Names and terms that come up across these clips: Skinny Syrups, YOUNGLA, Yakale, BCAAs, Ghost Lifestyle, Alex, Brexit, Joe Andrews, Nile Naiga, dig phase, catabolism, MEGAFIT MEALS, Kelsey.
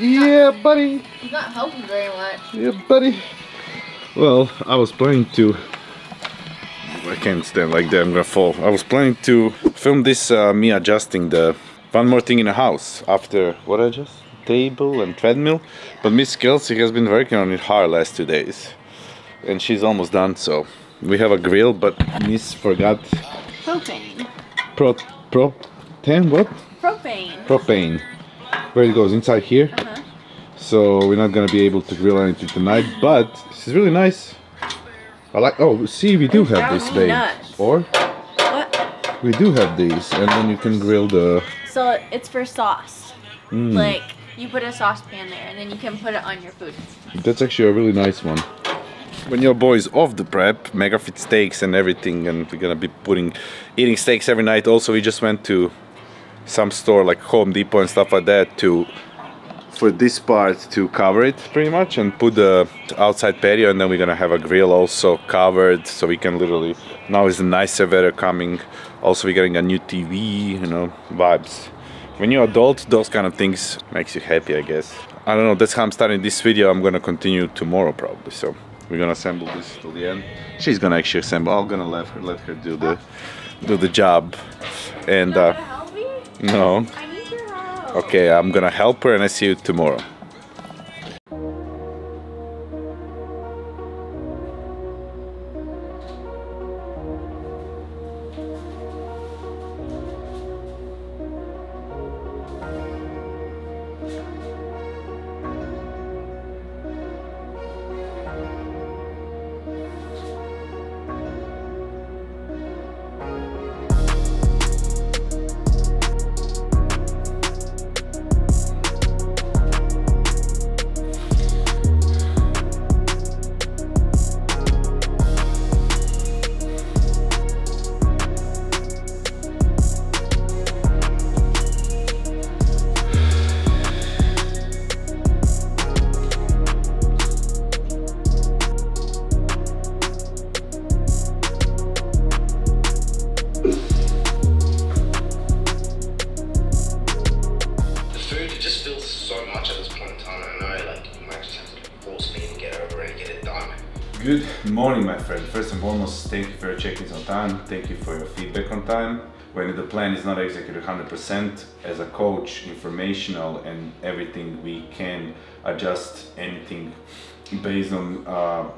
Yeah, buddy. He's not helping very much. Yeah, buddy. Well, I was planning to... I can't stand like that, I'm gonna fall. I was planning to film this, me adjusting the one more thing in the house after what I just... table and treadmill, but Miss Kelsey has been working on it hard last 2 days and she's almost done. So we have a grill, but Miss forgot propane. Propane. Where it goes inside here. So we're not gonna be able to grill anything tonight, but this is really nice. I like. Oh, see, we do have this thing. Or what? We do have these, and then you can grill the. So it's for sauce. Mm. Like. You put a saucepan there and then you can put it on your food. That's actually a really nice one. When your boy is off the prep, MegaFit steaks and everything, and we're gonna be eating steaks every night. Also, we just went to some store like Home Depot and stuff like that for this part to cover it pretty much and put the outside patio, and then we're gonna have a grill also covered so we can literally, now is the nicer weather coming. Also, we're getting a new TV, you know, vibes. When you're adult, those kind of things makes you happy, I guess. I don't know, that's how I'm starting this video. I'm gonna continue tomorrow probably, so we're gonna assemble this till the end. She's gonna actually assemble. I'm gonna let her do the job. And no. I need your help. Okay, I'm gonna help her and I see you tomorrow. Good morning, my friend. First and foremost, thank you for your check-ins on time. Thank you for your feedback on time. When the plan is not executed 100%, as a coach, informational and everything, we can adjust anything based on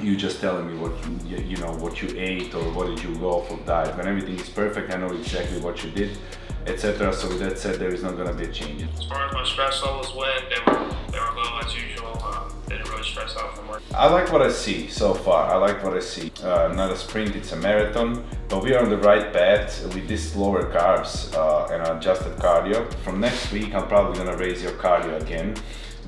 you just telling me what you ate or what did you go for diet. When everything is perfect, I know exactly what you did, etc. So with that said, there is not gonna be a change. As far as my stress levels went, they were low as usual. Didn't really stress out from work. I like what I see so far. I like what I see. Not a sprint, it's a marathon. But we are on the right path with these lower carbs and adjusted cardio. From next week, I'm probably gonna raise your cardio again,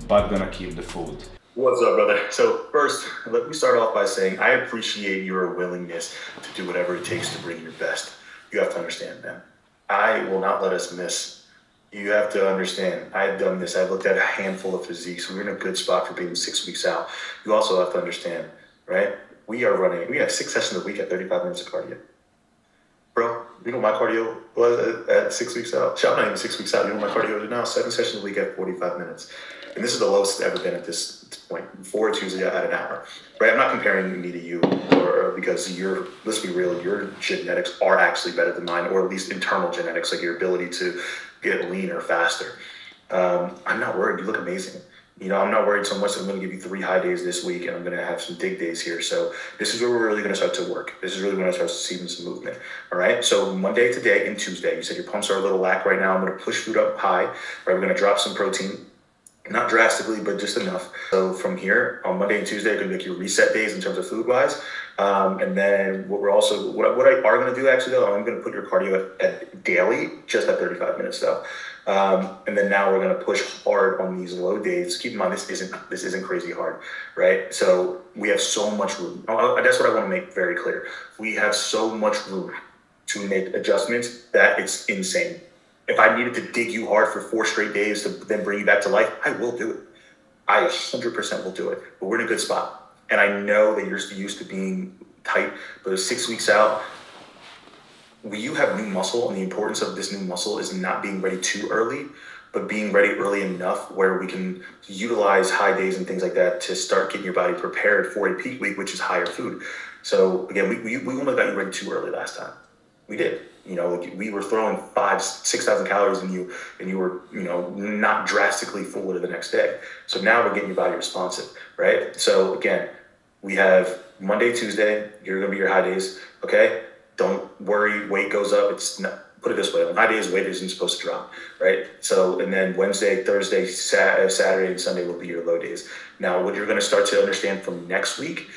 but gonna keep the food. What's up, brother? So first, let me start off by saying I appreciate your willingness to do whatever it takes to bring your best. You have to understand that. I will not let us miss. You have to understand, I've done this. I've looked at a handful of physiques. We're in a good spot for being 6 weeks out. You also have to understand, right? We have 6 sessions a week at 35 minutes of cardio. Bro, you know my cardio was at 6 weeks out. Shop, not even 6 weeks out. You know my cardio is now 7 sessions a week at 45 minutes. And this is the lowest it's ever been at this point. Before it's usually at an hour, right? I'm not comparing me to you, or because your, let's be real, your genetics are actually better than mine, or at least internal genetics, like your ability to get leaner faster. I'm not worried. You look amazing. You know, I'm not worried so much that I'm going to give you 3 high days this week, and I'm going to have some dig days here. So this is where we're really going to start to work. This is really when I start to see some movement. All right. So Monday, today, and Tuesday, you said your pumps are a little lack right now. I'm going to push food up high. Right. We're going to drop some protein. Not drastically, but just enough. So from here, on Monday and Tuesday, I'm gonna make your reset days in terms of food-wise. And then what I are gonna do actually, though, I'm gonna put your cardio at daily, just at 35 minutes though. And then now we're gonna push hard on these low days. Keep in mind, this isn't crazy hard, right? So we have so much room. That's what I wanna make very clear. We have so much room to make adjustments that it's insane. If I needed to dig you hard for 4 straight days to then bring you back to life, I will do it. I 100% will do it, but we're in a good spot. And I know that you're used to being tight, but 6 weeks out, you have new muscle, and the importance of this new muscle is not being ready too early, but being ready early enough where we can utilize high days and things like that to start getting your body prepared for a peak week, which is higher food. So again, we only got you ready too early last time. We did. You know, we were throwing 5,000-6,000 calories in you, and you were, you know, not drastically full of the next day. So now we're getting your body responsive, right? So again, we have Monday, Tuesday, you're going to be your high days, okay? Don't worry, weight goes up. It's not, put it this way, on high days, weight isn't supposed to drop, right? So, and then Wednesday, Thursday, Saturday, and Sunday will be your low days. Now, what you're going to start to understand from next week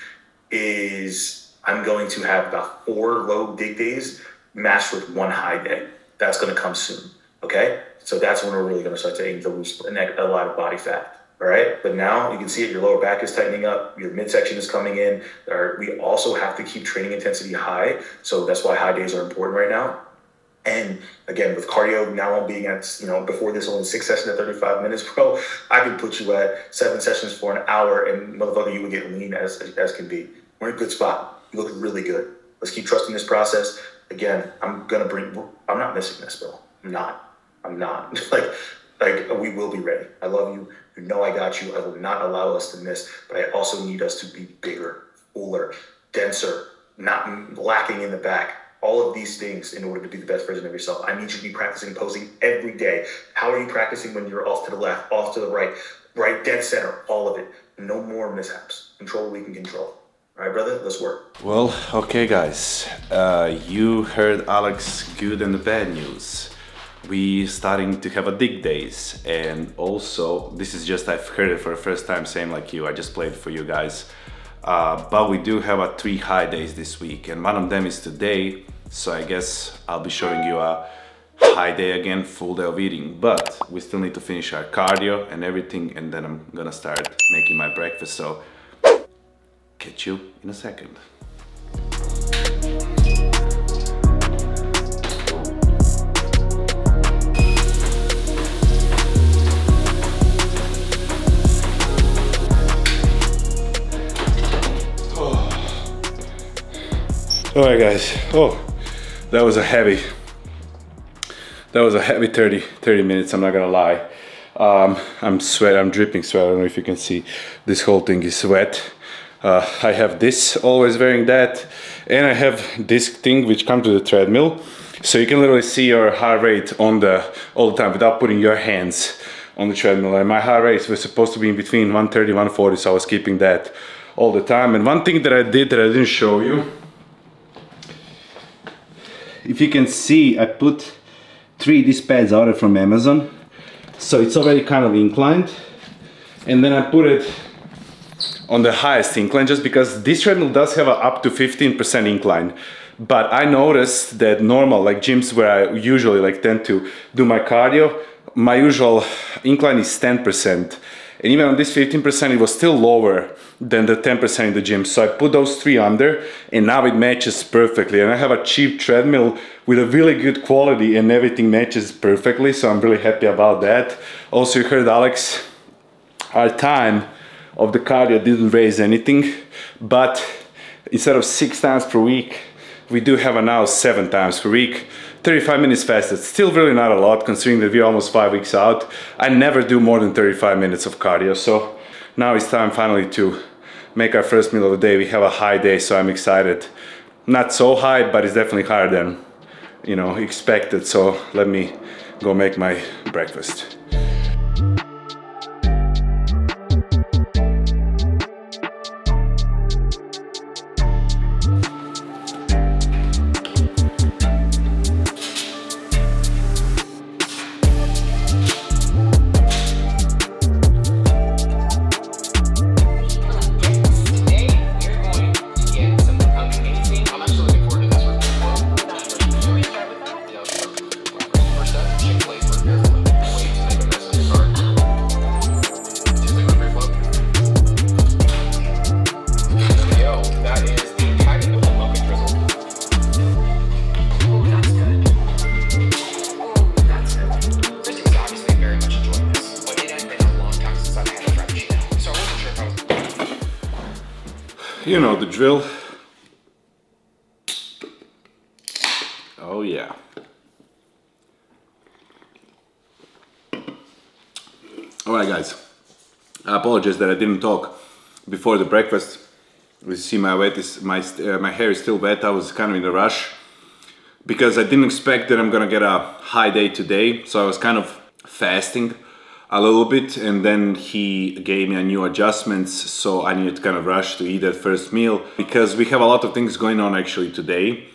is I'm going to have about 4 low dig days matched with 1 high day. That's going to come soon, okay? So that's when we're really going to start to aim to lose a lot of body fat. All right, but now you can see it, your lower back is tightening up, your midsection is coming in. We also have to keep training intensity high. So that's why high days are important right now. And again, with cardio now being at, you know, before this only 6 sessions at 35 minutes, bro, I could put you at 7 sessions for an hour and motherfucker, you would get lean as can be. We're in a good spot. You look really good. Let's keep trusting this process. Again, I'm not missing this, bro. I'm not. Like, we will be ready. I love you. You know I got you. I will not allow us to miss, but I also need us to be bigger, fuller, denser, not lacking in the back. All of these things in order to be the best version of yourself. I need you to be practicing posing every day. How are you practicing when you're off to the left, off to the right, dead center, all of it. No more mishaps. Control what we can control. All right, brother, let's work. Well, okay, guys. You heard Alex, good and the bad news. We starting to have a dig days, and also this is just, I've heard it for the first time, same like you, I just played for you guys, but we do have a 3 high days this week, and one of them is today. So I guess I'll be showing you a high day again, full day of eating, but we still need to finish our cardio and everything, and then I'm gonna start making my breakfast. So catch you in a second. All right, guys. Oh, that was a heavy 30 minutes. I'm not gonna lie. I'm dripping sweat. I don't know if you can see, this whole thing is sweat. I have this, always wearing that, and I have this thing which comes to the treadmill, so you can literally see your heart rate on the all the time without putting your hands on the treadmill. And my heart rate was supposed to be in between 130, 140, so I was keeping that all the time. And one thing that I did that I didn't show you. If you can see, I put 3 of these pads out from Amazon, so it's already kind of inclined, and then I put it on the highest incline just because this treadmill does have a up to 15% incline. But I noticed that normal, like gyms where I usually like tend to do my cardio, my usual incline is 10%, and even on this 15% it was still lower than the 10% in the gym. So I put those 3 under, and now it matches perfectly. And I have a cheap treadmill with a really good quality, and everything matches perfectly. So I'm really happy about that. Also, you heard Alex, our time of the cardio didn't raise anything, but instead of 6 times per week, we do have a now 7 times per week. 35 minutes fasted, still really not a lot considering that we're almost 5 weeks out. I never do more than 35 minutes of cardio. So now it's time finally to make our first meal of the day. We have a high day, so I'm excited. Not so high, but it's definitely higher than, you know, expected. So let me go make my breakfast. You know the drill. Oh yeah. Alright guys, I apologize that I didn't talk before the breakfast. You see my wet is, my hair is still wet. I was kind of in a rush because I didn't expect that I'm gonna get a high day today, so I was kind of fasting a little bit, and then he gave me a new adjustments, so I needed to kind of rush to eat that first meal because we have a lot of things going on actually today.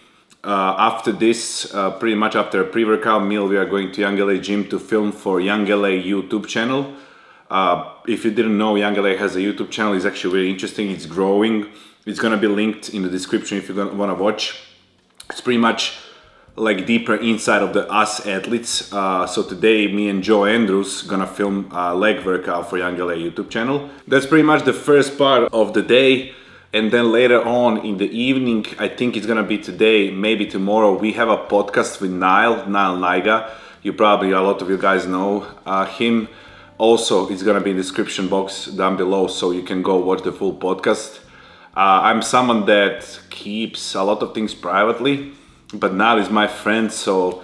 After this, pretty much after a pre-workout meal, we are going to Young LA Gym to film for Young LA YouTube channel. If you didn't know, Young LA has a YouTube channel. It's actually very interesting, it's growing. It's gonna be linked in the description if you wanna watch. It's pretty much like deeper inside of the us athletes. So today me and Joe Andrews gonna film a leg workout for Young LA YouTube channel. That's pretty much the first part of the day, and then later on in the evening, I think it's gonna be today, maybe tomorrow, we have a podcast with Nile Naiga. You probably, a lot of you guys know him. Also, it's gonna be in the description box down below, so you can go watch the full podcast. I'm someone that keeps a lot of things privately, but Nile is my friend, so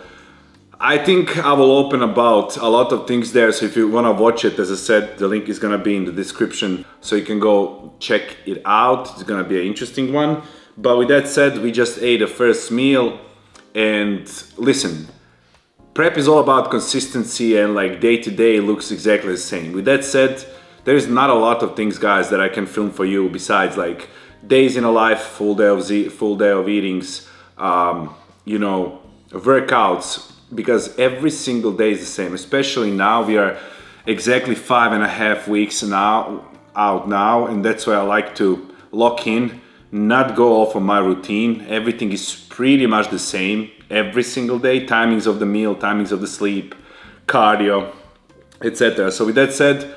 I think I will open about a lot of things there. So if you want to watch it, as I said, the link is going to be in the description, so you can go check it out. It's going to be an interesting one. But with that said, we just ate the first meal, and listen, prep is all about consistency, and like day to day looks exactly the same. With that said, there is not a lot of things, guys, that I can film for you besides like days in a life, full day of eatings, you know, workouts, because every single day is the same. Especially now, we are exactly 5.5 weeks now out now, and that's why I like to lock in, not go off on my routine. Everything is pretty much the same every single day, timings of the meal, timings of the sleep, cardio, etc. So with that said,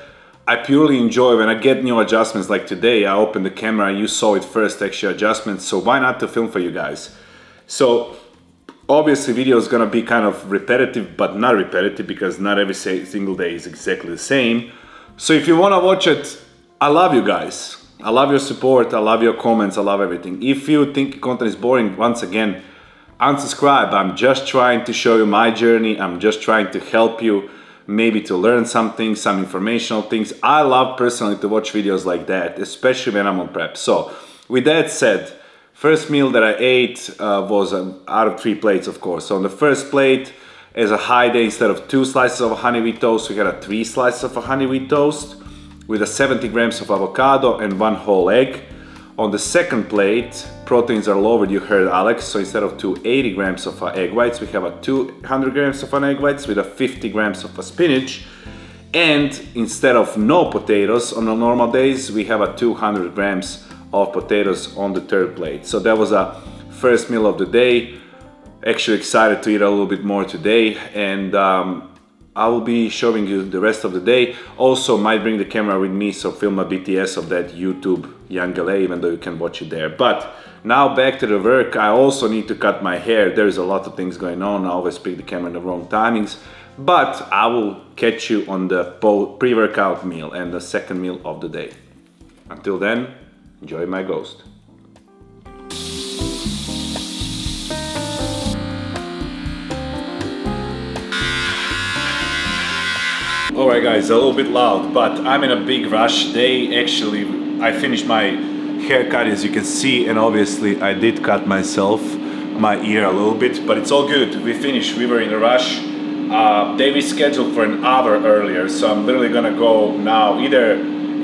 I purely enjoy when I get new adjustments. Like today, I opened the camera, you saw it first actually adjustments, so why not to film for you guys? So obviously video is gonna be kind of repetitive, but not repetitive, because not every single day is exactly the same. So if you wanna watch it, I love you guys. I love your support, I love your comments, I love everything. If you think content is boring, once again, unsubscribe. I'm just trying to show you my journey, I'm just trying to help you, maybe to learn something, some informational things. I love personally to watch videos like that, especially when I'm on prep. So with that said, first meal that I ate was out of 3 plates, of course. So on the first plate, as a high day, instead of 2 slices of honey wheat toast, we had 3 slices of honey wheat toast with 70 grams of avocado and 1 whole egg. On the second plate, proteins are lowered, you heard Alex. So instead of 280 grams of egg whites, we have 200 grams of egg whites with 50 grams of spinach. And instead of no potatoes on the normal days, we have 200 grams of potatoes on the third plate. So that was a first meal of the day. Actually excited to eat a little bit more today, and I will be showing you the rest of the day. Also might bring the camera with me, so film a BTS of that YouTube Young LA, even though you can watch it there. But now back to the work. I also need to cut my hair. There is a lot of things going on. I always pick the camera in the wrong timings, but I will catch you on the pre-workout meal and the second meal of the day. Until then, enjoy my Ghost. Alright guys, a little bit loud, but I'm in a big rush. They actually, I finished my haircut, as you can see, and obviously I did cut myself, my ear a little bit, but it's all good. We finished, we were in a rush. They rescheduled for an hour earlier, so I'm literally gonna go now either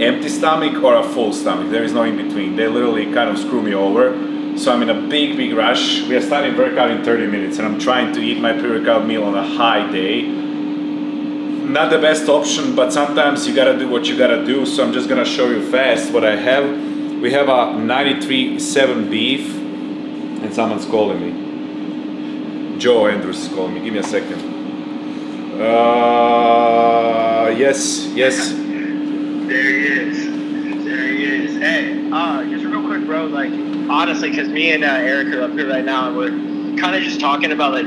empty stomach or a full stomach. There is no in between. They literally kind of screw me over, so I'm in a big rush. We are starting workout in 30 minutes, and I'm trying to eat my pre-workout meal on a high day. Not the best option, but sometimes you gotta do what you gotta do. So I'm just gonna show you fast what I have. We have a 93.7 beef, and someone's calling me. Joe Andrews is calling me. Give me a second. Yes. There he is. Hey, just real quick, bro, like, honestly, because me and Eric are up here right now, and we're kind of just talking about, like,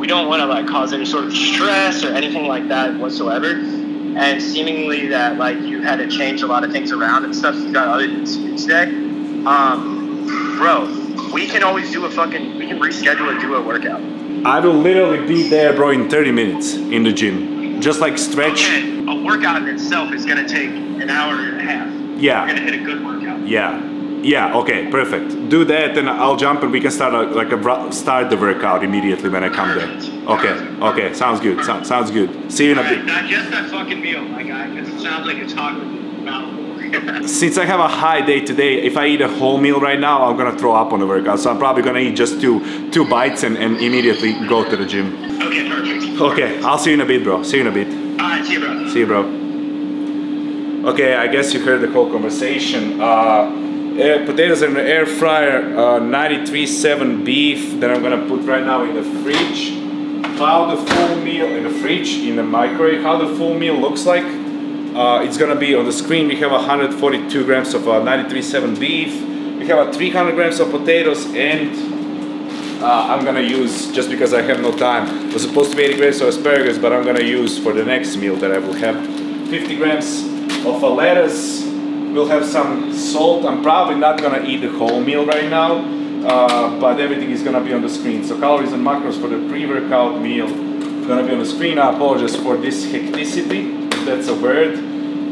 we don't want to, like, cause any sort of stress or anything like that whatsoever, and seemingly that, like, you had to change a lot of things around and stuff you got other than speech day. Bro, we can always do we can reschedule a duo workout. I will literally be there, bro, in 30 minutes in the gym. Just, like, stretch. Okay. a workout in itself is going to take an hour and a half. Yeah. We're going to hit a good workout. Yeah. Yeah, okay, perfect. Do that and I'll jump and we can start a, start the workout immediately when I come there. Okay, okay, sounds good, sounds good. See you in a bit. Digest that fucking meal, my guy, because it sounds like it's hot with you. Since I have a high day today, if I eat a whole meal right now, I'm gonna throw up on the workout. So I'm probably gonna eat just two bites and immediately go to the gym. Okay, perfect. Okay, I'll see you in a bit, bro. See you in a bit. Alright, see you, bro. See you, bro. Okay, I guess you heard the whole conversation. Potatoes in the air fryer, 93.7 beef that I'm gonna put right now in the fridge. How the full meal in the fridge, in the microwave, how the full meal looks like, it's gonna be on the screen. We have 142 grams of 93.7 beef, we have 300 grams of potatoes, and I'm gonna use, just because I have no time, I was supposed to be 80 grams of asparagus, but I'm gonna use for the next meal that I will have 50 grams of lettuce. We'll have some salt. I'm probably not gonna eat the whole meal right now, but everything is gonna be on the screen. So calories and macros for the pre-workout meal gonna be on the screen. I apologize for this hecticity, if that's a word.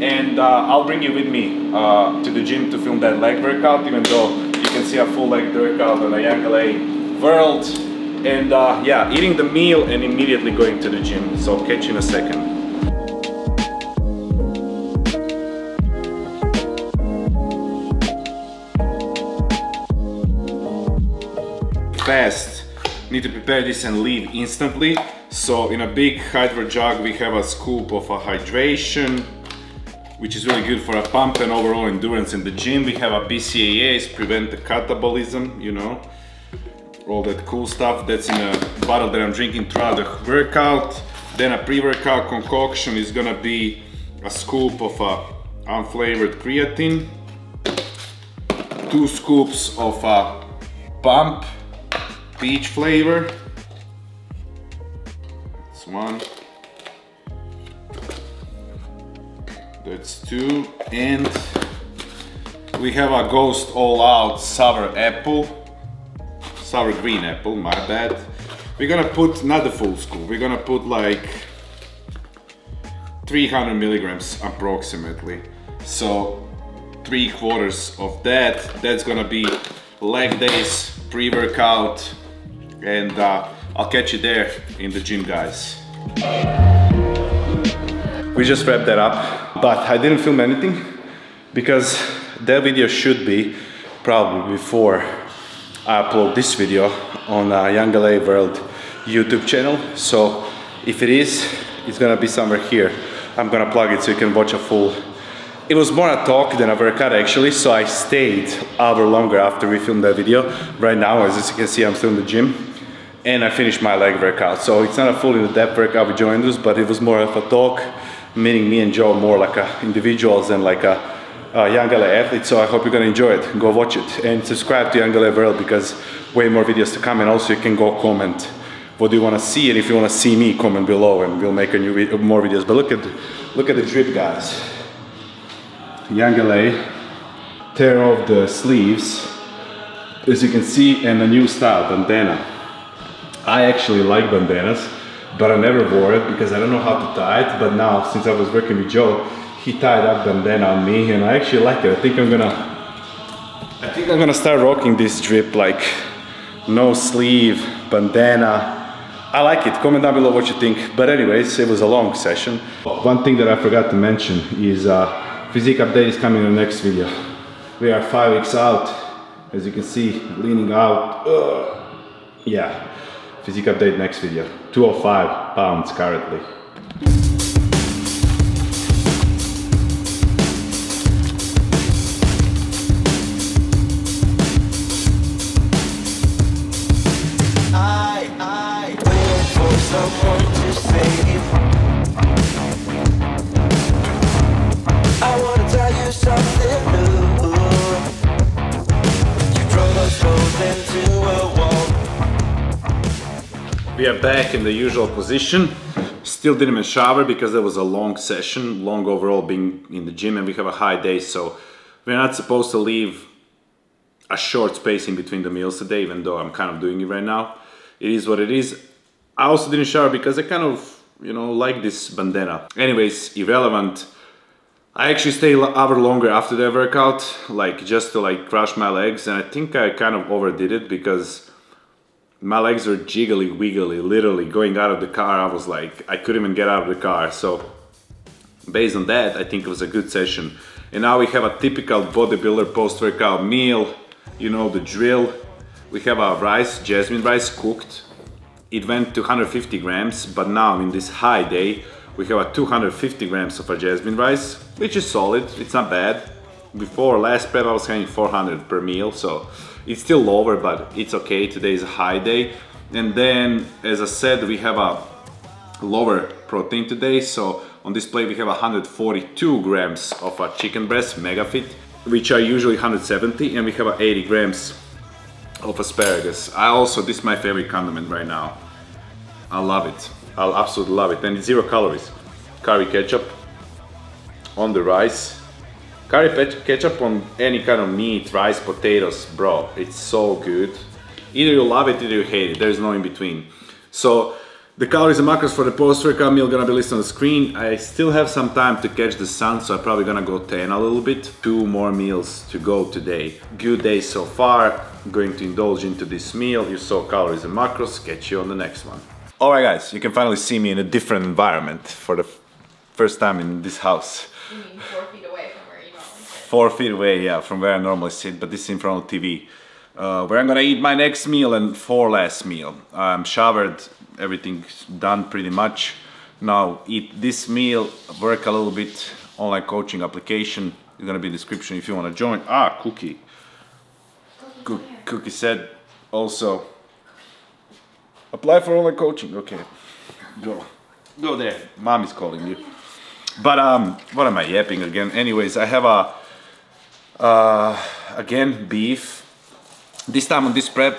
And I'll bring you with me to the gym to film that leg workout, even though you can see a full leg workout on the Yakale World. And yeah, eating the meal and immediately going to the gym. So catch you in a second. Fast. Need to prepare this and leave instantly. So in a big hydro jug we have a scoop of a hydration, which is really good for a pump and overall endurance in the gym. We have a BCAAs, prevent the catabolism, you know, all that cool stuff that's in a bottle that I'm drinking throughout the workout. Then a pre-workout concoction is gonna be a scoop of unflavored creatine, 2 scoops of a pump peach flavor, that's 1, that's 2, and we have a Ghost All Out sour apple, sour green apple, my bad. We're gonna put not the full scoop, we're gonna put like 300 milligrams approximately, so 3/4 of that. That's gonna be leg days pre-workout. And I'll catch you there in the gym, guys. We just wrapped that up, but I didn't film anything because that video should be probably before I upload this video on Yakale World YouTube channel. So if it is, it's gonna be somewhere here. I'm gonna plug it so you can watch a full. It was more a talk than a workout actually, so I stayed an hour longer after we filmed that video. Right now, as you can see, I'm still in the gym. And I finished my leg workout. So it's not a full in-depth workout with Joe Andrews, but it was more of a talk, meaning me and Joe more like individuals than like a Yakale athlete. So I hope you're gonna enjoy it. Go watch it and subscribe to Yakale World because way more videos to come. And also you can go comment what do you wanna see, and if you wanna see me, comment below and we'll make a new more videos. But look at the drip, guys. Yakale, tear off the sleeves, as you can see, and a new style, bandana. I actually like bandanas, but I never wore it because I don't know how to tie it. But now, since I was working with Joe, he tied up bandana on me, and I actually like it. I think I'm gonna start rocking this drip, like no sleeve bandana. I like it. Comment down below what you think. But anyways, it was a long session. One thing that I forgot to mention is physique update is coming in the next video. We are 5 weeks out, as you can see, leaning out. Yeah. Physique update next video, 205 pounds currently. I wait for someone to save. I wanna tell you something new. You drove us both into a wall. We are back in the usual position. Still didn't even shower because there was a long session, long overall being in the gym, and we have a high day, so we're not supposed to leave a short space in between the meals today, even though I'm kind of doing it right now. It is what it is. I also didn't shower because I kind of you know, like this bandana. Anyways, irrelevant. I actually stay an hour longer after that workout, like just to like crush my legs, and I think I kind of overdid it because my legs were jiggly wiggly, literally going out of the car. I was like, I couldn't even get out of the car. So based on that, I think it was a good session. And now we have a typical bodybuilder post-workout meal, you know the drill. We have our rice, jasmine rice cooked. It went to 150 grams, but now in this high day, we have a 250 grams of our jasmine rice, which is solid, it's not bad. Before last prep I was having 400 per meal, so it's still lower, but it's okay, today is a high day. And then, as I said, we have a lower protein today, so on this plate we have 142 grams of our chicken breast, mega fit, which are usually 170, and we have 80 grams of asparagus. I also, this is my favorite condiment right now. I love it. I'll absolutely love it, and it's 0 calories. Curry ketchup on the rice. Curry ketchup on any kind of meat, rice, potatoes, bro, it's so good. Either you love it, either you hate it, there's no in between. So, the calories and macros for the post-workout meal gonna be listed on the screen. I still have some time to catch the sun, so I'm probably gonna go tan a little bit. 2 more meals to go today. Good day so far, I'm going to indulge into this meal. You saw calories and macros, catch you on the next one. Alright guys, you can finally see me in a different environment for the first time in this house. You mean 4 feet away from where you normally sit? 4 feet away, yeah, from where I normally sit, but this is in front of the TV. Where I'm gonna eat my next meal and 4 last meal. I'm showered, everything's done pretty much. Now eat this meal, work a little bit, online coaching application. It's gonna be in the description if you wanna join. Ah, Cookie. Cookie said also, apply for online coaching, okay. Go there, mom is calling you. But what am I yapping again? Anyways, I have a, again, beef. This time on this prep,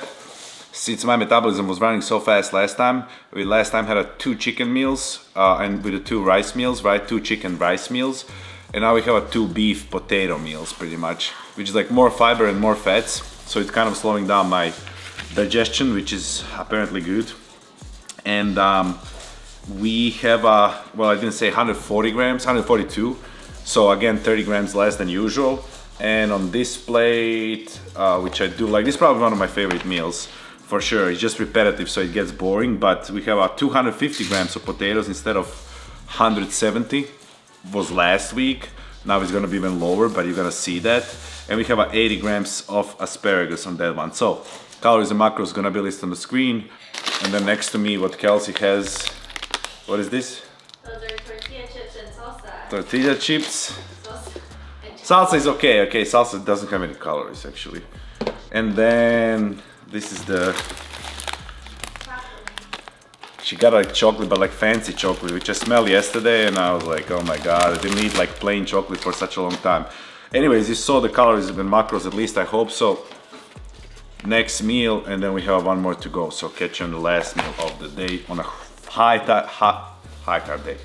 since my metabolism was running so fast last time, we last time had a 2 chicken meals and with the 2 rice meals, right? 2 chicken rice meals. And now we have a 2 beef potato meals pretty much, which is like more fiber and more fats. So it's kind of slowing down my digestion, which is apparently good. And we have a, well, I didn't say 140 grams, 142. So again, 30 grams less than usual. And on this plate, which I do like, this is probably one of my favorite meals for sure. It's just repetitive, so it gets boring, but we have 250 grams of potatoes instead of 170 was last week. Now it's gonna be even lower, but you're gonna see that. And we have 80 grams of asparagus on that one. So calories and macros gonna be listed on the screen. And then next to me, what Kelsey has, what is this? Those are tortilla chips and salsa. Tortilla chips. Salsa is okay, okay, salsa doesn't have any calories actually. And then this is the, she got like chocolate, but like fancy chocolate, which I smelled yesterday and I was like, oh my God, I didn't eat like plain chocolate for such a long time. Anyways, you saw the calories and macros, at least I hope so. Next meal, and then we have 1 more to go. So catch you on the last meal of the day on a high carb day.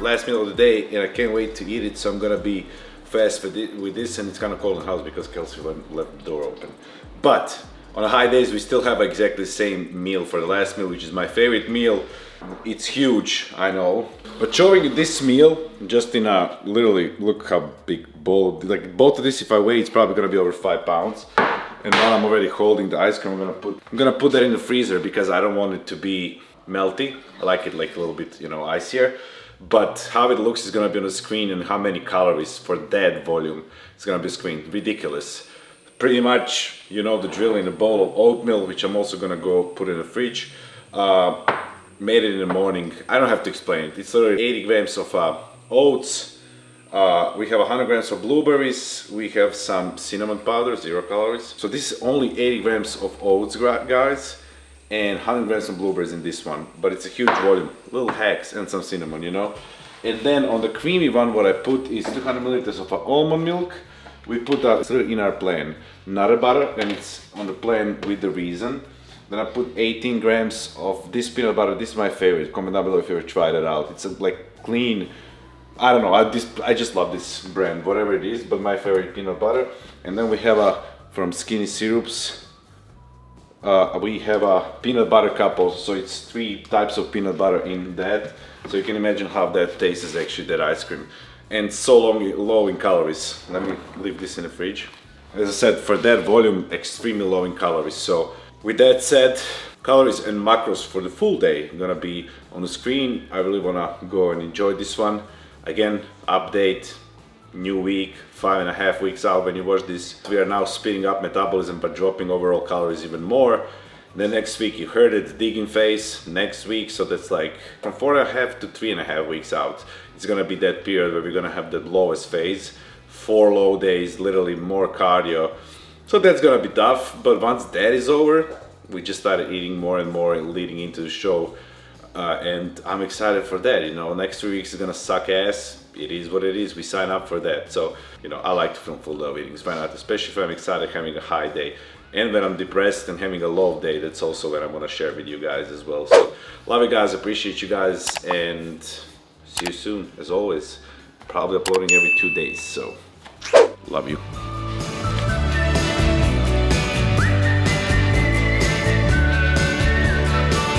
Last meal of the day, and I can't wait to eat it, so I'm gonna be fast with this, and it's kind of cold in the house because Kelsey left the door open. But on the high days we still have exactly the same meal for the last meal, which is my favorite meal. It's huge, I know, but showing you this meal just in a, literally look how big bowl, like both of this if I weigh it's probably gonna be over 5 pounds. And while I'm already holding the ice cream, I'm gonna put that in the freezer because I don't want it to be melty. I like it like a little bit, you know, icier. But how it looks is gonna be on the screen, and how many calories for that volume is gonna be on the screen. Ridiculous. Pretty much, you know, the drill in a bowl of oatmeal, which I'm also gonna go put in the fridge. Made it in the morning. I don't have to explain it. It's already 80 grams of oats. We have 100 grams of blueberries. We have some cinnamon powder, 0 calories. So this is only 80 grams of oats, guys. and 100 grams of blueberries in this one, but it's a huge volume, little hacks and some cinnamon, you know. And then on the creamy one, what I put is 200 milliliters of almond milk. We put that in our plan, not a butter, and it's on the plan with the reason. Then I put 18 grams of this peanut butter. This is my favorite. Comment down below if you ever tried it out. It's like clean, I don't know, I just love this brand, whatever it is, but my favorite peanut butter. And then we have a, from Skinny Syrups, we have a peanut butter couple, so it's 3 types of peanut butter in that. So you can imagine how that tastes actually, that ice cream. And so low in calories. Let me leave this in the fridge. As I said, for that volume, extremely low in calories. So with that said, calories and macros for the full day gonna be on the screen. I really wanna go and enjoy this one. Again, update. New week, 5.5 weeks out when you watch this. We are now speeding up metabolism but dropping overall calories even more. The next week, you heard it, digging phase next week, so that's like from 4.5 to 3.5 weeks out. It's gonna be that period where we're gonna have the lowest phase, 4 low days, literally more cardio. So that's gonna be tough, but once that is over, we just started eating more and more leading into the show. And I'm excited for that, you know. Next 3 weeks is gonna suck ass. It is what it is, we sign up for that. So, you know, I like to film full low eatings, why not? Especially if I'm excited, having a high day. And when I'm depressed and having a low day, that's also what I'm gonna share with you guys as well. So, love you guys, appreciate you guys, and see you soon, as always. Probably uploading every 2 days, so, love you.